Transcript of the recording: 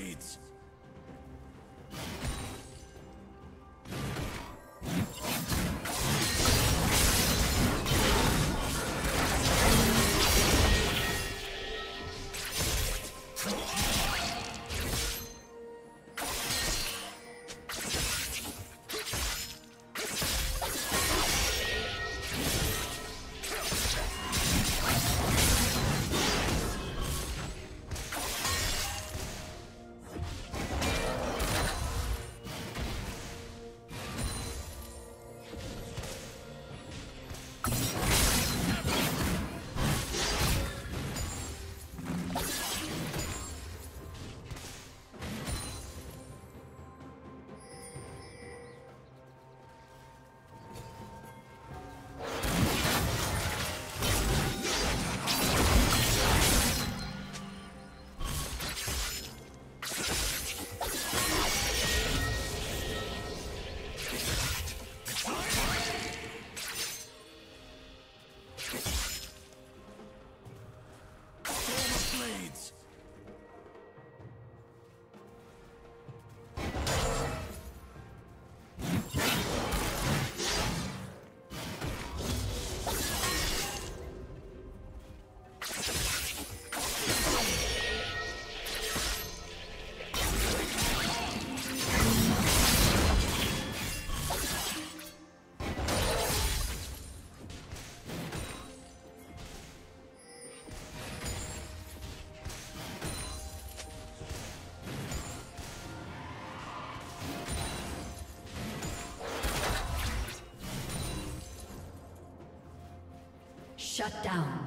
blades! Shut down.